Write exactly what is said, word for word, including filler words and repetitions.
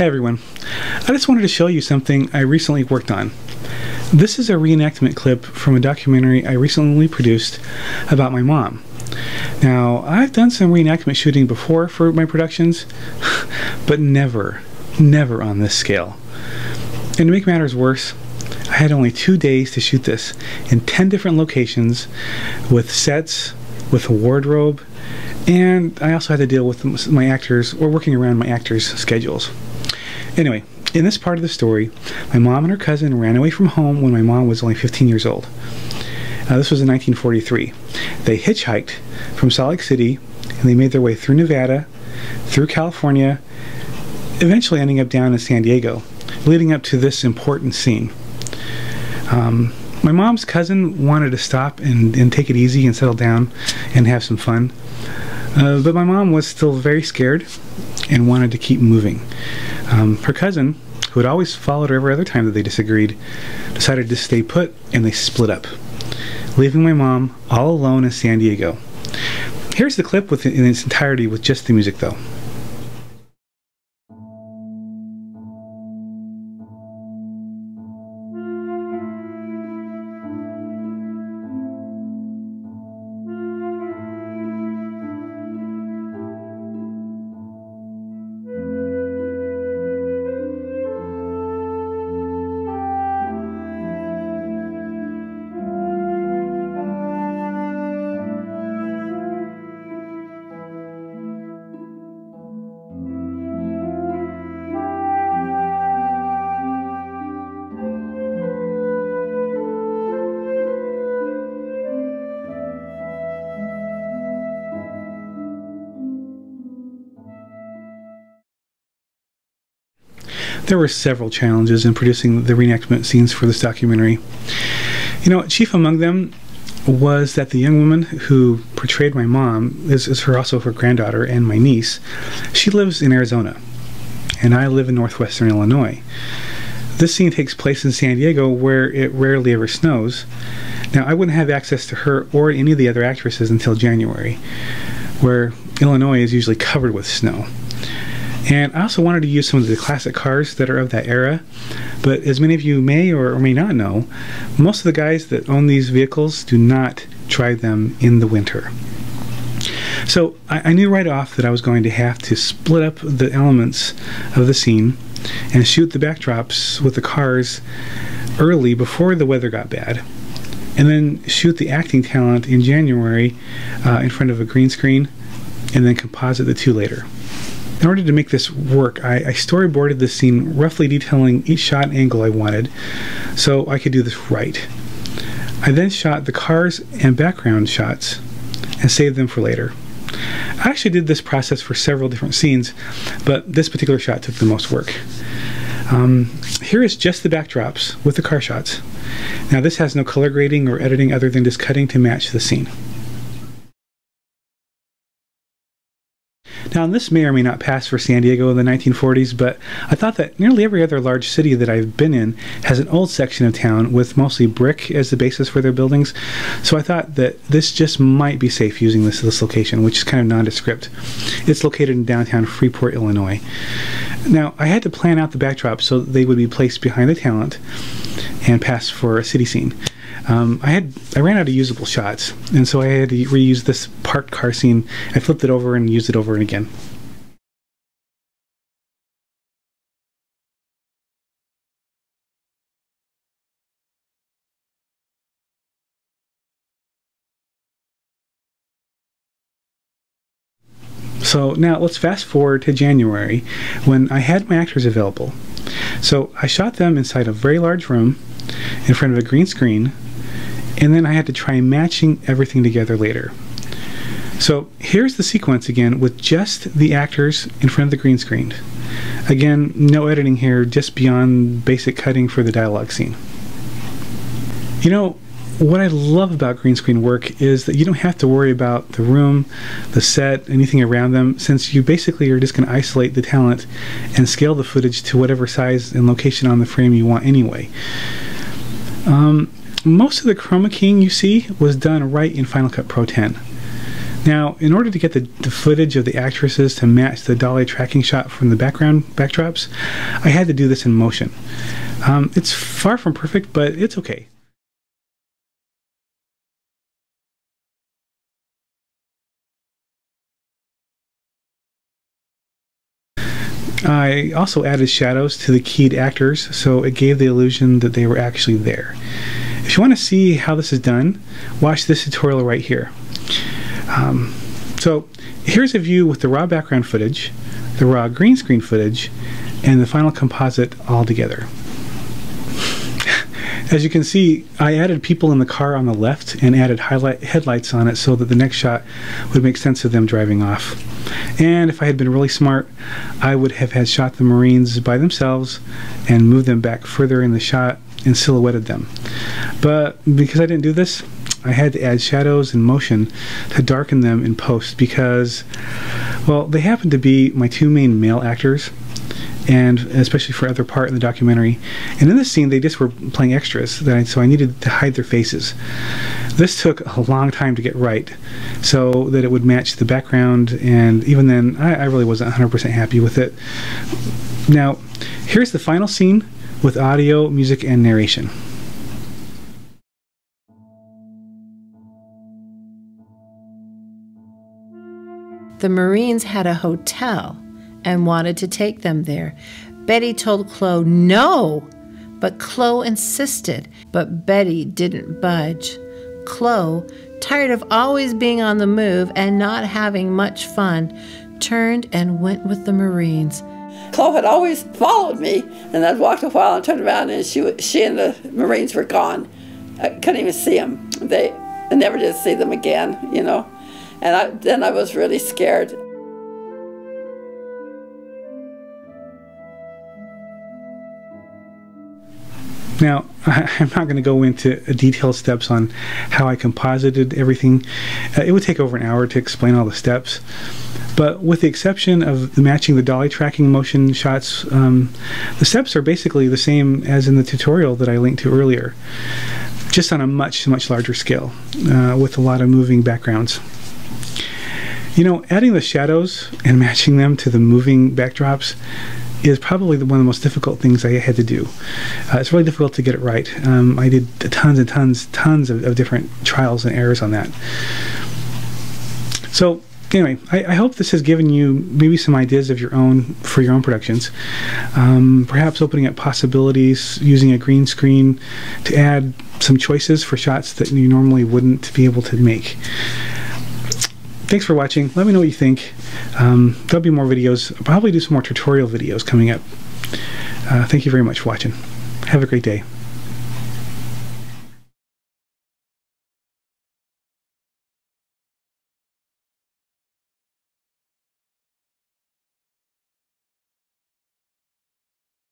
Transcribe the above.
Hey everyone, I just wanted to show you something I recently worked on. This is a reenactment clip from a documentary I recently produced about my mom. Now, I've done some reenactment shooting before for my productions, but never, never on this scale. And to make matters worse, I had only two days to shoot this in ten different locations, with sets, with a wardrobe, and I also had to deal with my actors, or working around my actors' schedules. Anyway, in this part of the story, my mom and her cousin ran away from home when my mom was only fifteen years old. Uh, this was in nineteen forty-three. They hitchhiked from Salt Lake City, and they made their way through Nevada, through California, eventually ending up down in San Diego, leading up to this important scene. Um, my mom's cousin wanted to stop and, and take it easy and settle down and have some fun. Uh, but my mom was still very scared and wanted to keep moving. Um, her cousin, who had always followed her every other time that they disagreed, decided to stay put, and they split up, leaving my mom all alone in San Diego. Here's the clip with, in its entirety with just the music, though. There were several challenges in producing the reenactment scenes for this documentary. You know, chief among them was that the young woman who portrayed my mom is, is her also her granddaughter and my niece. She lives in Arizona, and I live in northwestern Illinois. This scene takes place in San Diego, where it rarely ever snows. Now, I wouldn't have access to her or any of the other actresses until January, where Illinois is usually covered with snow. And I also wanted to use some of the classic cars that are of that era, but as many of you may or may not know, most of the guys that own these vehicles do not drive them in the winter. So I, I knew right off that I was going to have to split up the elements of the scene and shoot the backdrops with the cars early before the weather got bad, and then shoot the acting talent in January uh, in front of a green screen, and then composite the two later. In order to make this work, I, I storyboarded this scene, roughly detailing each shot and angle I wanted, so I could do this right. I then shot the cars and background shots and saved them for later. I actually did this process for several different scenes, but this particular shot took the most work. Um, here is just the backdrops with the car shots. Now, this has no color grading or editing other than just cutting to match the scene. Now, this may or may not pass for San Diego in the nineteen forties, but I thought that nearly every other large city that I've been in has an old section of town with mostly brick as the basis for their buildings, so I thought that this just might be safe using this, this location, which is kind of nondescript. It's located in downtown Freeport, Illinois. Now, I had to plan out the backdrops so they would be placed behind the talent and pass for a city scene. Um, I had I ran out of usable shots, and so I had to reuse this parked car scene. I flipped it over and used it over and again. So now let's fast forward to January, when I had my actors available. So I shot them inside a very large room in front of a green screen, and then I had to try matching everything together later. So here's the sequence again with just the actors in front of the green screen. Again, no editing here, just beyond basic cutting for the dialogue scene. You know, what I love about green screen work is that you don't have to worry about the room, the set, anything around them, since you basically are just going to isolate the talent and scale the footage to whatever size and location on the frame you want anyway. Um, most of the chroma keying you see was done right in Final Cut Pro ten. Now, in order to get the, the footage of the actresses to match the dolly tracking shot from the background backdrops, I had to do this in motion. Um, it's far from perfect, but it's okay. I also added shadows to the keyed actors, so it gave the illusion that they were actually there. If you want to see how this is done, watch this tutorial right here. Um, so here's a view with the raw background footage, the raw green screen footage, and the final composite all together. As you can see, I added people in the car on the left and added highlight headlights on it so that the next shot would make sense of them driving off. And if I had been really smart, I would have had shot the Marines by themselves and moved them back further in the shot and silhouetted them. But because I didn't do this, I had to add shadows and motion to darken them in post because, well, they happened to be my two main male actors, and especially for other part in the documentary. And in this scene, they just were playing extras, that I, so I needed to hide their faces. This took a long time to get right, so that it would match the background, and even then, I, I really wasn't one hundred percent happy with it. Now, here's the final scene with audio, music, and narration. The Marines had a hotel and wanted to take them there. Betty told Chloe no, but Chloe insisted, but Betty didn't budge. Chloe, tired of always being on the move and not having much fun, turned and went with the Marines. Chloe had always followed me, and I'd walked a while and turned around, and she, she and the Marines were gone. I couldn't even see them. They, I never did see them again, you know. And I, then I was really scared. Now, I'm not going to go into detailed steps on how I composited everything. Uh, it would take over an hour to explain all the steps. But with the exception of matching the dolly tracking motion shots, um, the steps are basically the same as in the tutorial that I linked to earlier, just on a much, much larger scale, uh, with a lot of moving backgrounds. You know, adding the shadows and matching them to the moving backdrops is probably the, one of the most difficult things I had to do. Uh, it's really difficult to get it right. Um, I did tons and tons, tons of, of different trials and errors on that. So anyway, I, I hope this has given you maybe some ideas of your own for your own productions. Um, perhaps opening up possibilities, using a green screen to add some choices for shots that you normally wouldn't be able to make. Thanks for watching. Let me know what you think. Um, there'll be more videos. I'll probably do some more tutorial videos coming up. Uh, thank you very much for watching. Have a great day.